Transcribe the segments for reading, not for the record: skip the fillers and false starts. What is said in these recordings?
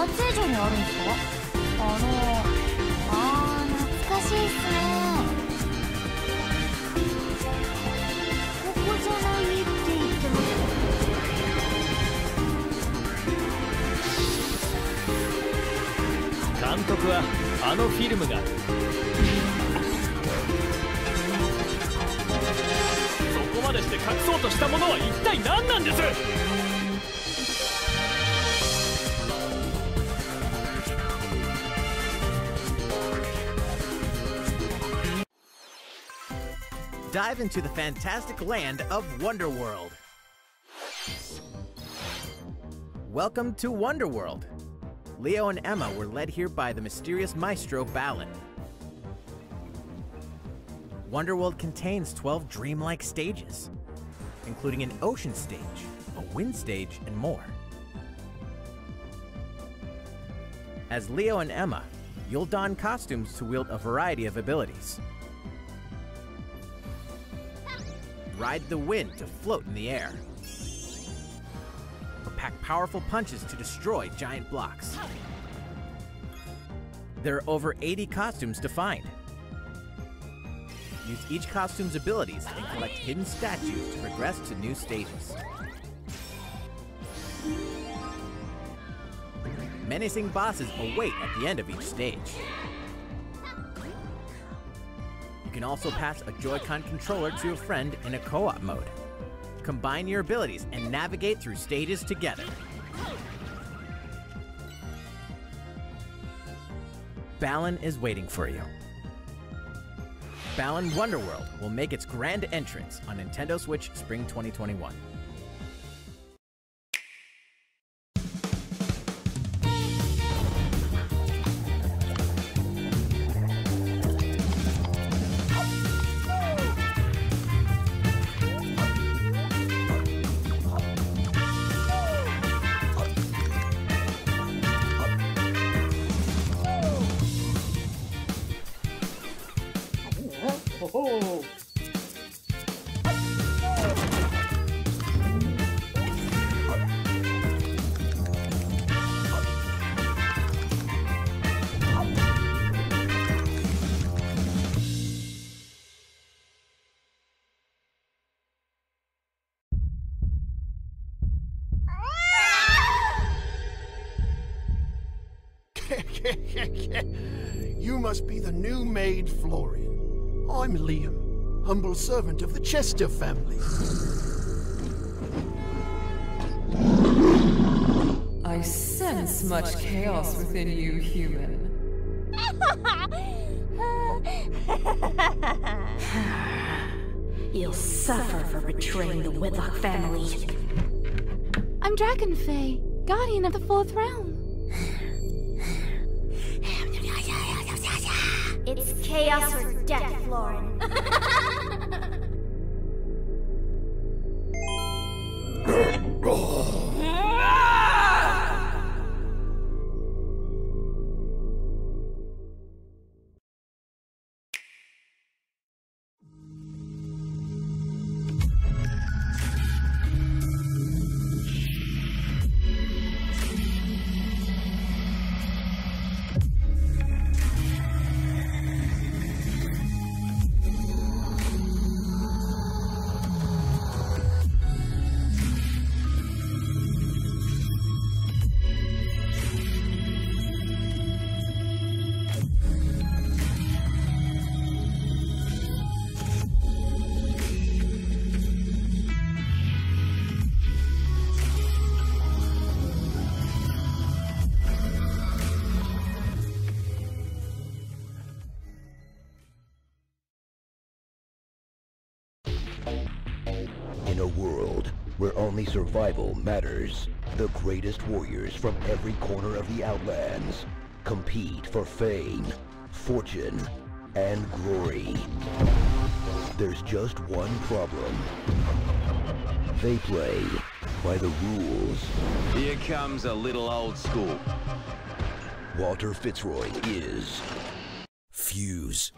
松江城にあるんですか？懐かしいっすね。ここじゃないって言ってました。監督はあのフィルムがそこまでして隠そうとしたものは一体何なんです？Dive into the fantastic land of Wonderworld. Welcome to Wonderworld. Leo and Emma were led here by the mysterious maestro Balan. Wonderworld contains 12 dreamlike stages, including an ocean stage, a wind stage, and more. As Leo and Emma, you'll don costumes to wield a variety of abilities. Ride the wind to float in the air, or pack powerful punches to destroy giant blocks. There are over 80 costumes to find. Use each costume's abilities and collect hidden statues to progress to new stages. Menacing bosses await at the end of each stage. You can also pass a Joy-Con controller to a friend in a co-op mode. Combine your abilities and navigate through stages together. Balan is waiting for you. Balan Wonderworld will make its grand entrance on Nintendo Switch Spring 2021. You must be the new maid Florian. I'm Liam, humble servant of the Chester family. I sense much chaos within you, human. You'll suffer for betraying the Whitlock family. I'm Dragonfey, guardian of the Fourth Realm. It's chaos or death, Lauren. Survival matters. The greatest warriors from every corner of the Outlands compete for fame, fortune, and glory. There's just one problem. They play by the rules. Here comes a little old school. Walter Fitzroy is Fuse.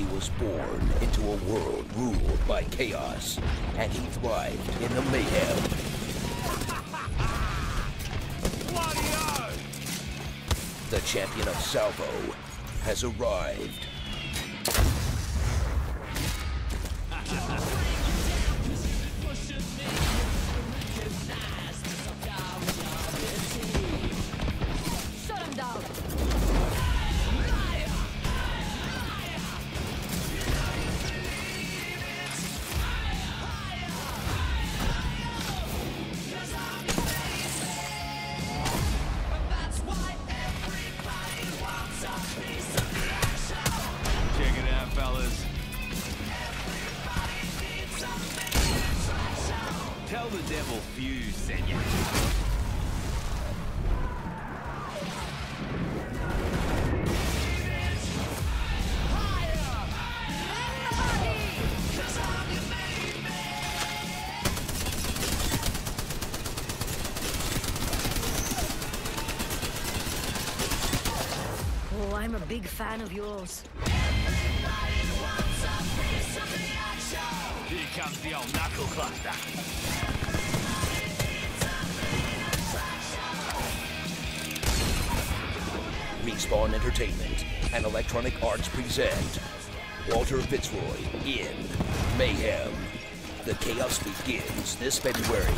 He was born into a world ruled by chaos, and he thrived in the mayhem. The champion of Salvo has arrived. I'm a big fan of yours. Everybody wants a piece of the action. Here comes the old knuckle cluster. Everybody needs a piece of the action. Respawn Entertainment and Electronic Arts present Walter Fitzroy in Mayhem. The chaos begins this February.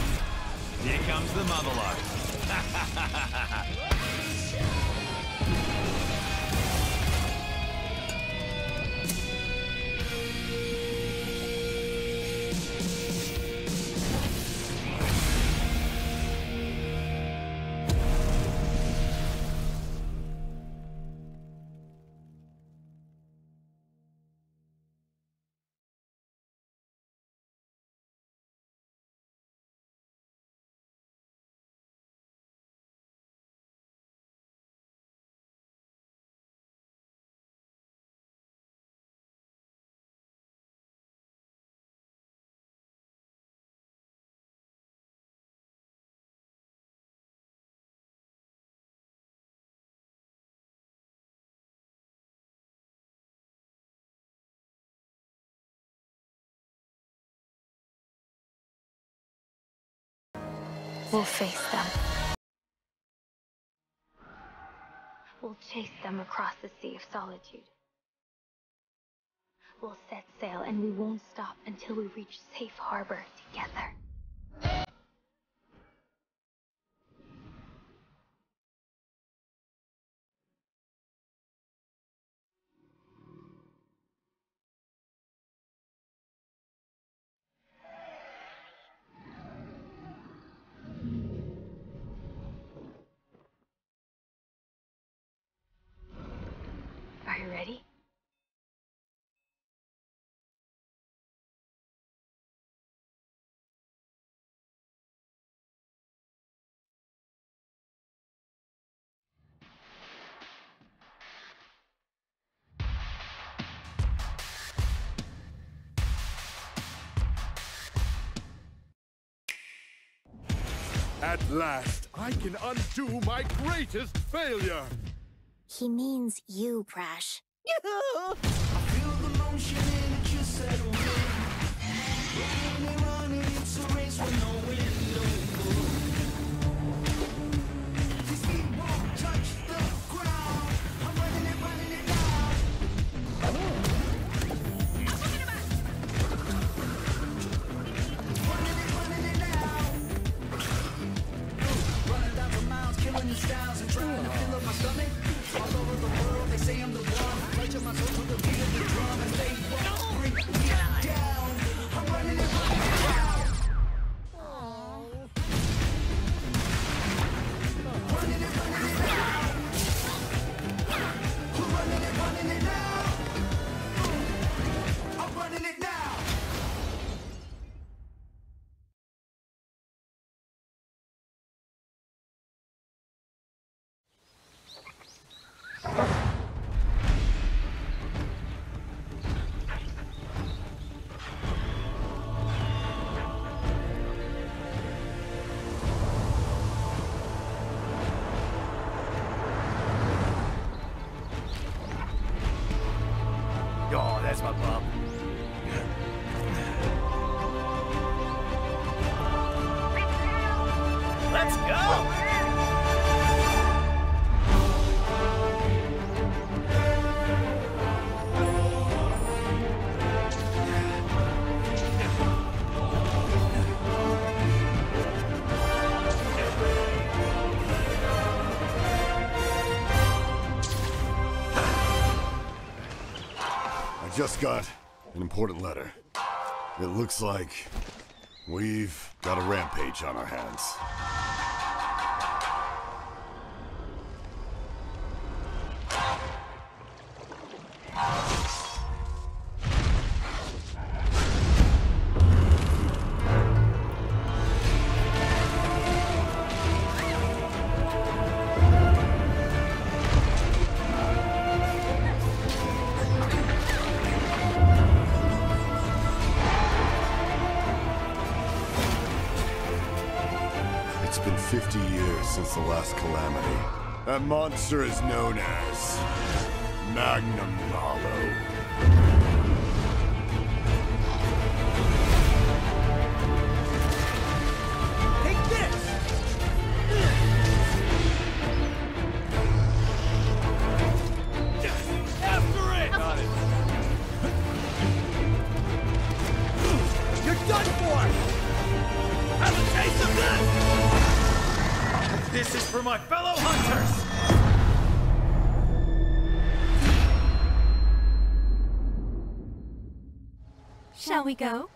Here comes the motherlode. We'll face them. We'll chase them across the Sea of Solitude. We'll set sail and we won't stop until we reach safe harbor together. Ready? At last, I can undo my greatest failure! He means you, Prash. Yoo-hoo! I feel the motion in a kiss that will win. Running, running, it's a race with no end. His feet won't touch the ground. I'm running it down. I'm looking back. Running it down. Running down for miles, killing the styles and trying to fill up my stomach. All over the world, they say I'm the one. Touching my soul with the beat of the drum and they Let's go! Just got an important letter. It looks like we've got a rampage on our hands. Since the last calamity. That monster is known as Magnamalo. Take this! Yes. After it! Got it. You're done for! Have a taste of this! This is for my fellow hunters! Shall we go?